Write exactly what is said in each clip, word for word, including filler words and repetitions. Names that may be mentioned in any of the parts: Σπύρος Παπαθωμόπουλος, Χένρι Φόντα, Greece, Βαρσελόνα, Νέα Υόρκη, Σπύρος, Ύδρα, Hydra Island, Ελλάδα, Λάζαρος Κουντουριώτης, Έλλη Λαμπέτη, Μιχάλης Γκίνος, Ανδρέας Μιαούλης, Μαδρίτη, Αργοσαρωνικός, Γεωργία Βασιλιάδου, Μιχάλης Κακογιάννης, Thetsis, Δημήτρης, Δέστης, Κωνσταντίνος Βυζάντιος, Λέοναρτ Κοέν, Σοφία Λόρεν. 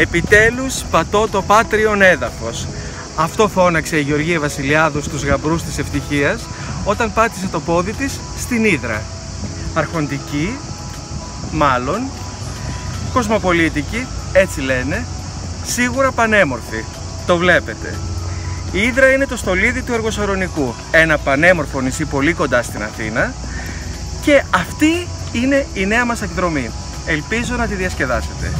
Επιτέλους πατώ το πάτριον έδαφος. Αυτό φώναξε η Γεωργία Βασιλιάδου στους γαμπρούς της ευτυχίας όταν πάτησε το πόδι της στην Ύδρα. Αρχοντική, μάλλον, κοσμοπολίτικη, έτσι λένε, σίγουρα πανέμορφη, το βλέπετε. Η Ύδρα είναι το στολίδι του Αργοσαρωνικού, ένα πανέμορφο νησί πολύ κοντά στην Αθήνα, και αυτή είναι η νέα μας εκδρομή. Ελπίζω να τη διασκεδάσετε.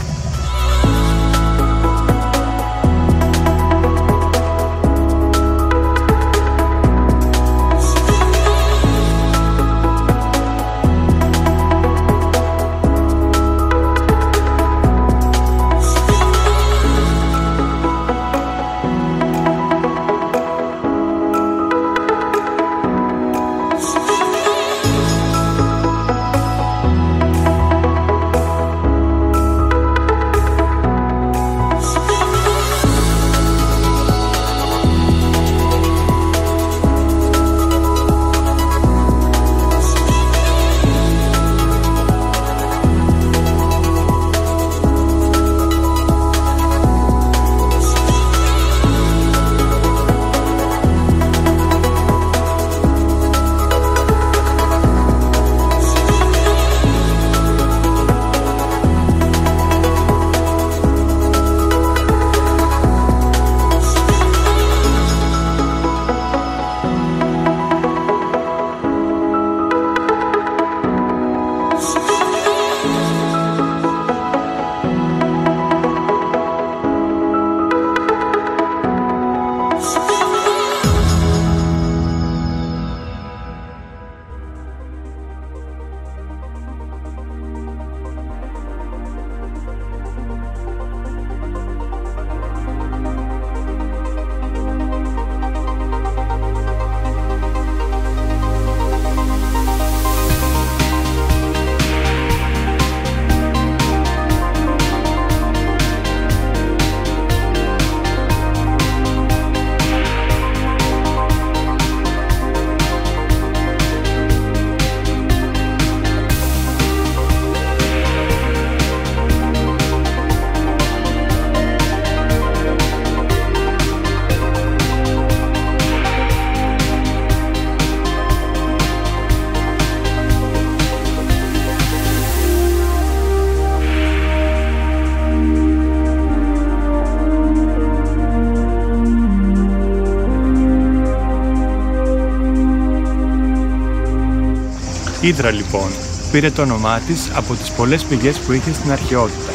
Η Ύδρα λοιπόν πήρε το όνομά της από τις πολλές πηγές που είχε στην αρχαιότητα.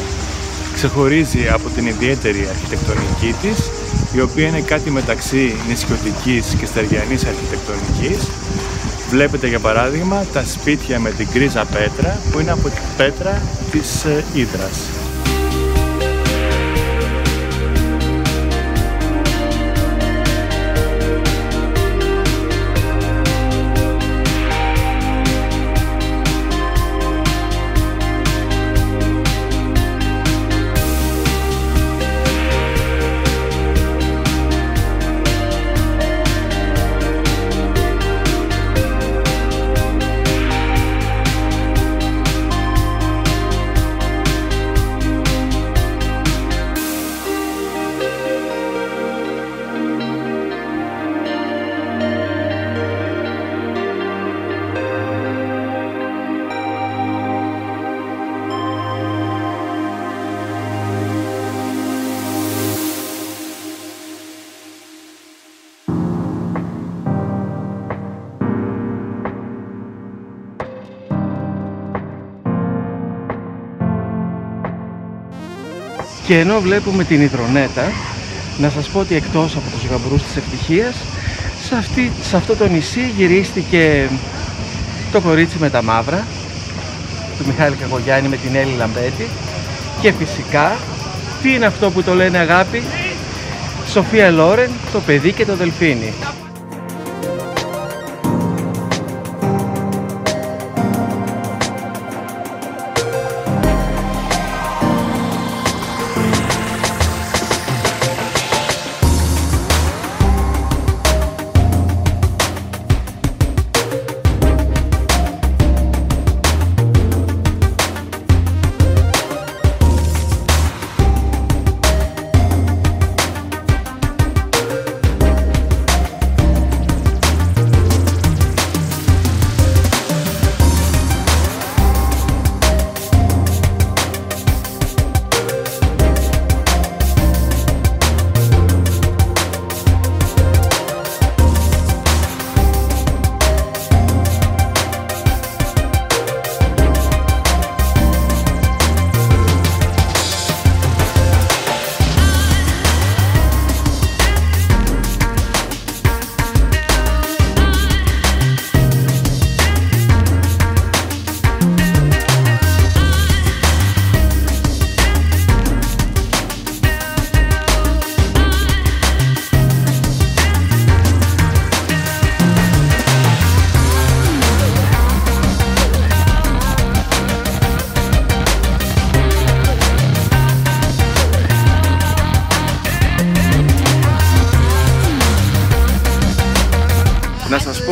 Ξεχωρίζει από την ιδιαίτερη αρχιτεκτονική της, η οποία είναι κάτι μεταξύ νησιωτικής και στεριανής αρχιτεκτονικής. Βλέπετε για παράδειγμα τα σπίτια με την γκρίζα πέτρα που είναι από την πέτρα της Ύδρας. Και ενώ βλέπουμε την υδρονέτα, να σας πω ότι εκτός από τους γαμπρούς της ευτυχίας, σε, αυτή, σε αυτό το νησί γυρίστηκε το κορίτσι με τα μαύρα, του Μιχάλη Κακογιάννη με την Έλλη Λαμπέτη, και φυσικά, τι είναι αυτό που το λένε αγάπη, Σοφία Λόρεν, το παιδί και το δελφίνι.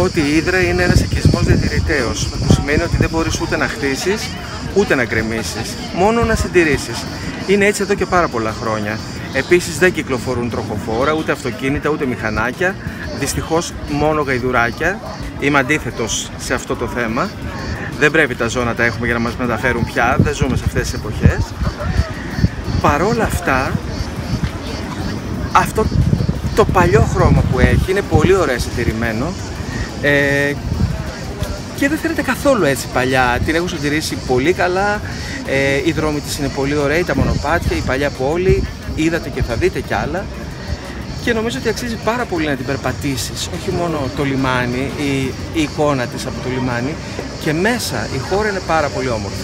πω ότι η Ύδρα είναι ένας οικισμός διατηρητέος, που σημαίνει ότι δεν μπορείς ούτε να χτίσεις, ούτε να γκρεμίσεις, μόνο να συντηρήσεις. Είναι έτσι εδώ και πάρα πολλά χρόνια. Επίσης δεν κυκλοφορούν τροχοφόρα, ούτε αυτοκίνητα, ούτε μηχανάκια, δυστυχώς μόνο γαϊδουράκια. Είμαι αντίθετος σε αυτό το θέμα. Δεν πρέπει τα ζώα να τα έχουμε για να μας μεταφέρουν πια, δεν ζούμε σε αυτές τις εποχές. Παρόλα αυτά, αυτό το παλιό χρώμα που έχει είναι πολύ ωραία συντηρημένο ε, και δεν φαίνεται καθόλου έτσι παλιά. Την έχουν συντηρήσει πολύ καλά, ε, οι δρόμοι της είναι πολύ ωραίοι, τα μονοπάτια, η παλιά πόλη, είδατε και θα δείτε κι άλλα. Και νομίζω ότι αξίζει πάρα πολύ να την περπατήσεις, όχι μόνο το λιμάνι, η, η εικόνα της από το λιμάνι, και μέσα η χώρα είναι πάρα πολύ όμορφη.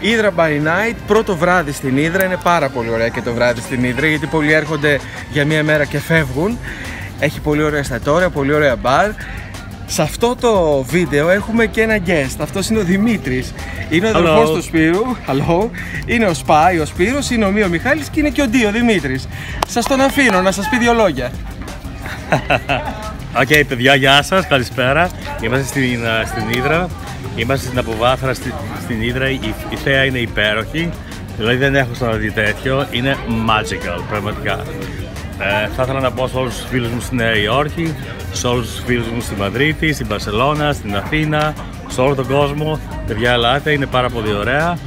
Ύδρα by night, πρώτο βράδυ στην Ύδρα, είναι πάρα πολύ ωραία και το βράδυ στην Ύδρα, γιατί πολλοί έρχονται για μία μέρα και φεύγουν. Έχει πολύ ωραία εστιατόρια, πολύ ωραία μπαρ. Σε αυτό το βίντεο έχουμε και ένα guest, αυτός είναι ο Δημήτρης. Είναι ο αδερφός του Σπύρου. Hello. Είναι ο Σπάι, ο Σπύρος, είναι ο Μη ο Μιχάλης και είναι και ο Ντί, ο Δημήτρης. Σας τον αφήνω να σας πει δύο λόγια. Οκ, okay, παιδιά, γεια σας, καλησπέρα. Είμαστε στην, στην Ύδρα. Είμαστε στην αποβάθρα στη, στην Ύδρα, η, η θέα είναι υπέροχη, δηλαδή δεν έχω ξαναδεί τέτοιο, είναι magical πραγματικά. Ε, θα ήθελα να πω σε όλους τους φίλους μου στη Νέα Υόρκη, σε όλους τους φίλους μου στη Μαδρίτη, στην Βαρσελόνα, στην Αθήνα, σε όλο τον κόσμο. Παιδιά, ελάτε, είναι πάρα πολύ ωραία,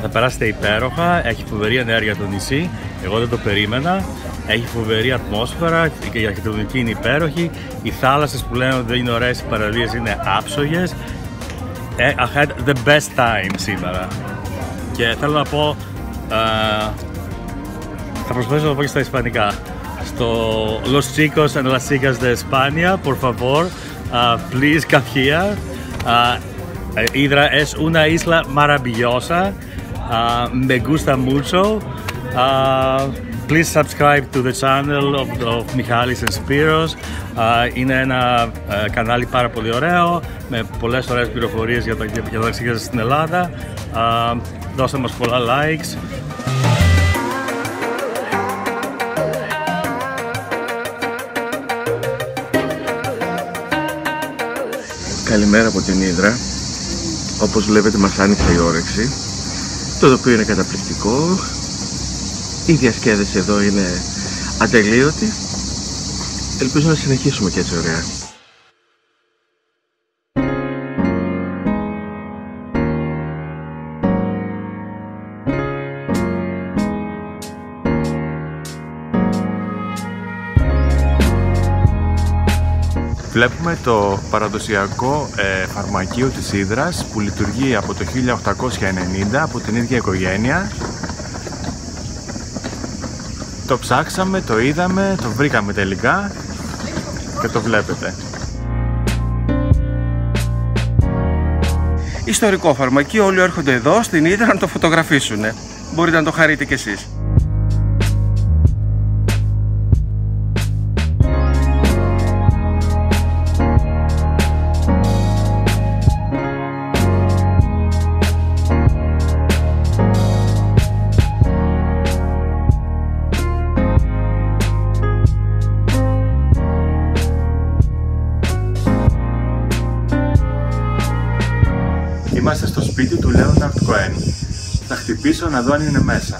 θα περάσετε υπέροχα, έχει φοβερή ενέργεια το νησί, εγώ δεν το περίμενα. Έχει φοβερή ατμόσφαιρα και η αρχιτεκτονική είναι υπέροχη, οι θάλασσες που λένε ότι δεν είναι ωραίες, οι παραλίες είναι άψογες. I had the best time σήμερα και θέλω να πω, uh, θα προσπαθήσω να πω και στα ισπανικά. Στο Los Chicos and Las Chicas de España, por favor, uh, please come here. Uh, Ydra es una isla maravillosa, uh, me gusta mucho. Uh, Please subscribe to the channel of, of Michalis and Spiros. Uh, είναι ένα uh, κανάλι πάρα πολύ ωραίο, με πολλές ωραίες πληροφορίες για τα ταξίδια στην Ελλάδα. Uh, δώστε μας πολλά likes. Καλημέρα από την Ύδρα. Όπως βλέπετε μας άνοιξε η όρεξη. Το τοπίο είναι καταπληκτικό. Η διασκέδαση εδώ είναι ατελείωτη. Ελπίζω να συνεχίσουμε και έτσι ωραία. Βλέπουμε το παραδοσιακό ε, φαρμακείο της Ύδρας που λειτουργεί από το χίλια οκτακόσια ενενήντα από την ίδια οικογένεια. Το ψάξαμε, το είδαμε, το βρήκαμε τελικά και το βλέπετε. Ιστορικό φαρμακείο, όλοι έρχονται εδώ στην Ύδρα να το φωτογραφίσουν. Μπορείτε να το χαρείτε κι εσείς. Είμαστε στο σπίτι του Λέοναρτ Κοέν. Θα χτυπήσω να δω αν είναι μέσα.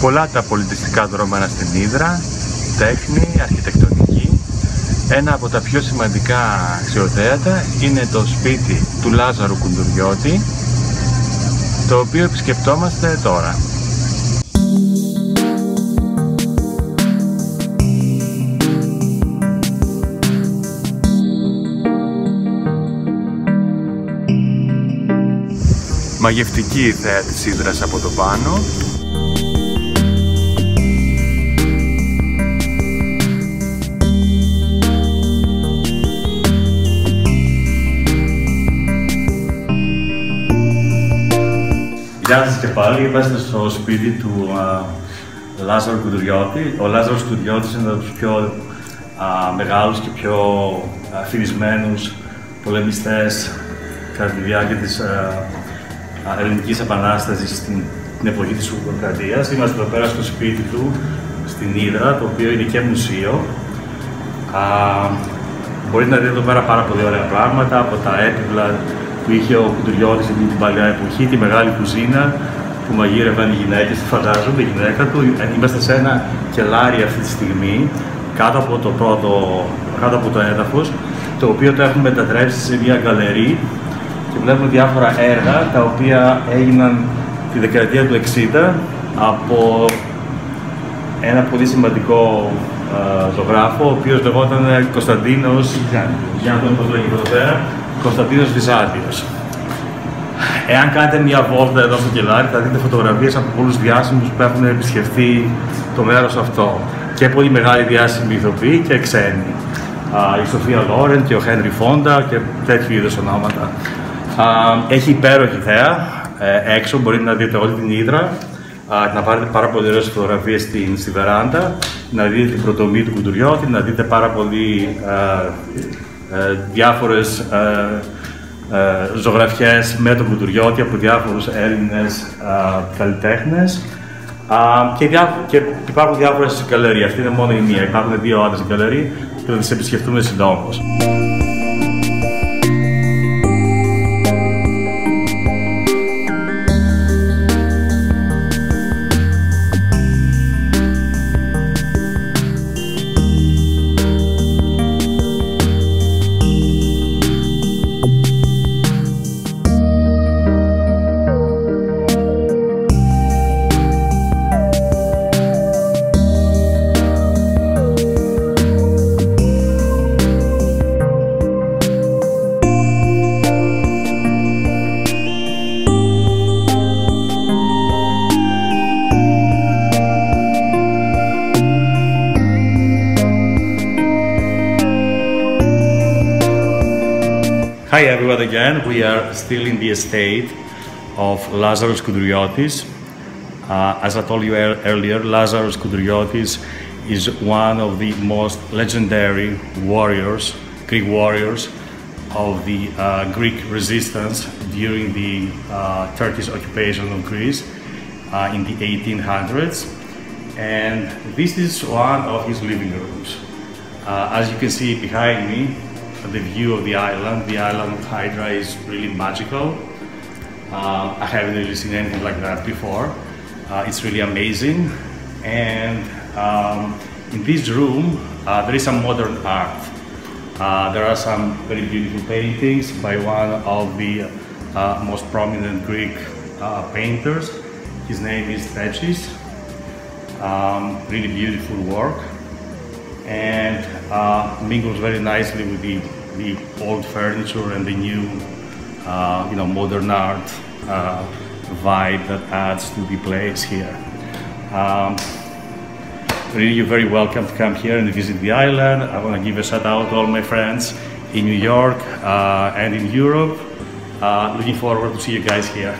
Πολλά τα πολιτιστικά δρόμενα στην Ύδρα, τέχνη, αρχιτεκτονική. Ένα από τα πιο σημαντικά αξιοθέατα είναι το σπίτι του Λάζαρου Κουντουριώτη, το οποίο επισκεπτόμαστε τώρα. Μαγευτική η θέα της Ύδρας από το πάνω. Γεια σας και πάλι, είμαστε στο σπίτι του uh, Λάζαρου Κουντουριώτη. Ο Λάζαρος Κουντουριώτης είναι από τους πιο uh, μεγάλους και πιο uh, φημισμένους πολεμιστές κατά τη διάρκεια της uh, Ελληνικής Επανάστασης στην, στην εποχή της Ουρκοκρατίας. Είμαστε εδώ πέρα στο σπίτι του, στην Ύδρα, το οποίο είναι και μουσείο. Α, μπορείτε να δείτε εδώ πέρα πάρα πολύ ωραία πράγματα, από τα έπιπλα που είχε ο Κουντουριώτης εκείνη την παλιά εποχή, τη μεγάλη κουζίνα που μαγείρευαν οι γυναίκες, φαντάζομαι, η γυναίκα του. Είμαστε σε ένα κελάρι αυτή τη στιγμή, κάτω από το, πρώτο, κάτω από το έδαφος, το οποίο το έχουμε μετατρέψει σε μια γκαλερί. Και βλέπουμε διάφορα έργα τα οποία έγιναν τη δεκαετία του εξήντα από ένα πολύ σημαντικό ε, ζωγράφο, ο οποίος λεγόταν Κωνσταντίνος Κωνσταντίνος Βυζάντιος. Εάν κάνετε μια βόλτα εδώ στο κελάρι, θα δείτε φωτογραφίες από πολλούς διάσημους που έχουν επισκεφθεί το μέρος αυτό. Και πολύ μεγάλη διάσημη ηθοποιοί και ξένοι. Ε, η Σοφία Λόρεν και ο Χένρι Φόντα και τέτοιου είδους ονόματα. Uh, έχει υπέροχη θέα, ε, έξω μπορείτε να δείτε όλη την Ύδρα, uh, να πάρετε πάρα πολύ ωραίες φωτογραφίες στην, στη βεράντα, να δείτε την προτομή του Κουντουριώτη, να δείτε πάρα πολύ uh, uh, διάφορες uh, uh, ζωγραφιές με τον Κουντουριώτη από διάφορους Έλληνες uh, καλλιτέχνες uh, και, διά, και υπάρχουν διάφορες γκαλερί. Αυτή είναι μόνο η μία, υπάρχουν δύο άλλες γκαλερί και θα τις επισκεφτούμε συντόμως. Hi everyone again, we are still in the estate of Lazarus Kudriotis. Uh, as I told you er earlier, Lazarus Kudriotis is one of the most legendary warriors, Greek warriors, of the uh, Greek resistance during the uh, Turkish occupation of Greece uh, in the eighteen hundreds. And this is one of his living rooms. Uh, as you can see behind me, the view of the island, the island of Hydra is really magical. Uh, I haven't really seen anything like that before. Uh, it's really amazing. And um, in this room, uh, there is some modern art. Uh, there are some very beautiful paintings by one of the uh, most prominent Greek uh, painters. His name is Thetsis. Um, really beautiful work. And uh, mingles very nicely with the, the old furniture and the new, uh, you know, modern art uh, vibe that adds to the place here. Um, really, you're very welcome to come here and visit the island. I want to give a shout out to all my friends in New York uh, and in Europe. Uh, looking forward to see you guys here.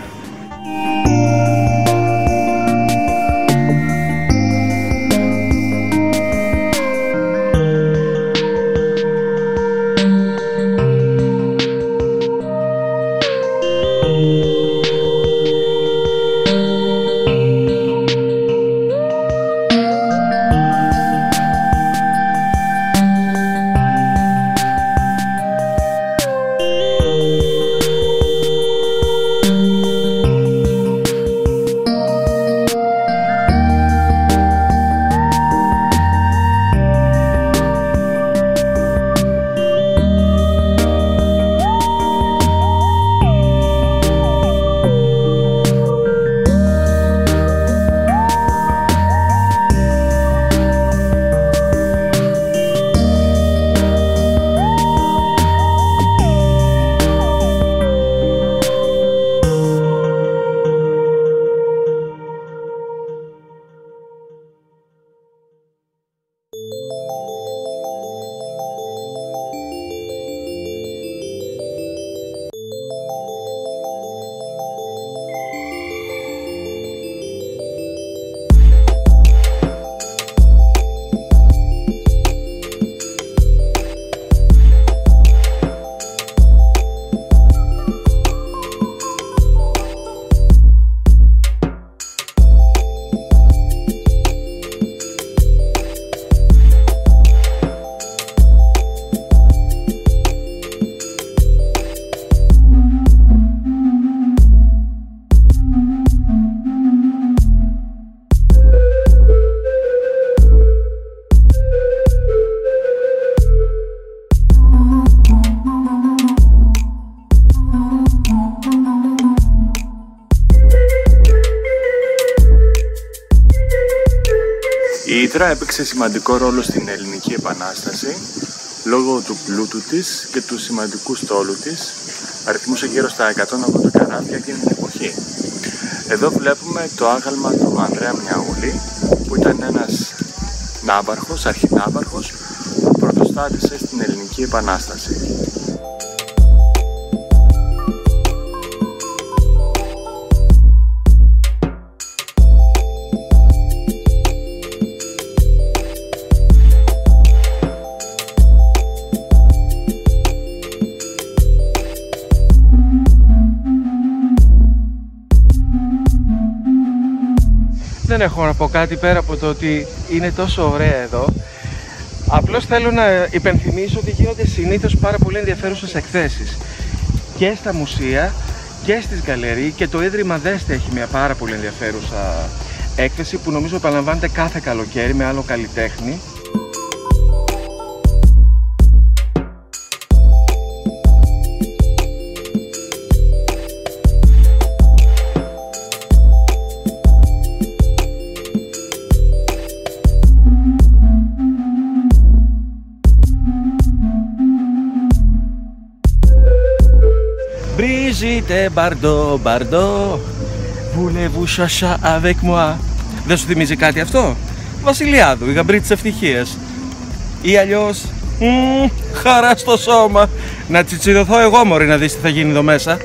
Η Ύδρα έπαιξε σημαντικό ρόλο στην Ελληνική Επανάσταση λόγω του πλούτου της και του σημαντικού στόλου της, αριθμούσε γύρω στα εκατόν ογδόντα καράβια εκείνη την εποχή. Εδώ βλέπουμε το άγαλμα του Ανδρέα Μιαούλη, που ήταν ένας ναύαρχος, αρχιναύαρχος, που πρωτοστάτησε στην Ελληνική Επανάσταση. Δεν έχω να πω κάτι πέρα από το ότι είναι τόσο ωραία εδώ. Απλώς θέλω να υπενθυμίσω ότι γίνονται συνήθως πάρα πολύ ενδιαφέρουσες εκθέσεις και στα μουσεία και στις γκαλερί, και το Ίδρυμα Δέστη έχει μια πάρα πολύ ενδιαφέρουσα έκθεση που νομίζω επαναλαμβάνεται κάθε καλοκαίρι με άλλο καλλιτέχνη. Ζείτε μπαρντό, μπαρντό, βουλεύουσασα avec moi. Δεν σου θυμίζει κάτι αυτό? Βασιλιάδου, η γαμπρή της ευτυχίας. Ή αλλιώς, μ, χαρά στο σώμα. Να τσιτσιδωθώ εγώ μωρή, να δεις τι θα γίνει εδώ μέσα.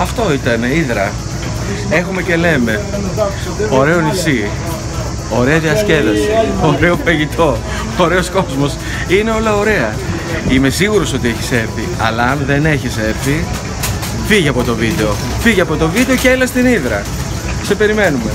Αυτό ήταν η Ύδρα. Έχουμε και λέμε. Ωραίο νησί. Ωραία διασκέδαση. Ωραίο φαγητό. Ωραίος κόσμος. Είναι όλα ωραία. Είμαι σίγουρος ότι έχεις έρθει. Αλλά αν δεν έχεις έρθει, φύγε από το βίντεο. Φύγε από το βίντεο και έλα στην Ύδρα. Σε περιμένουμε.